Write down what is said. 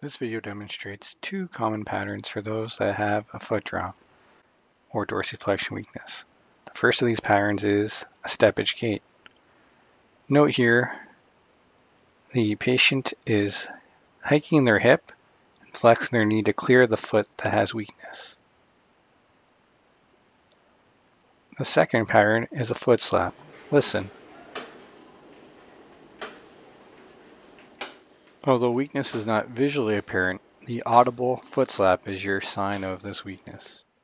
This video demonstrates two common patterns for those that have a foot drop or dorsiflexion weakness. The first of these patterns is a steppage gait. Note here, the patient is hiking their hip and flexing their knee to clear the foot that has weakness. The second pattern is a foot slap. Listen. Although weakness is not visually apparent, the audible foot slap is your sign of this weakness.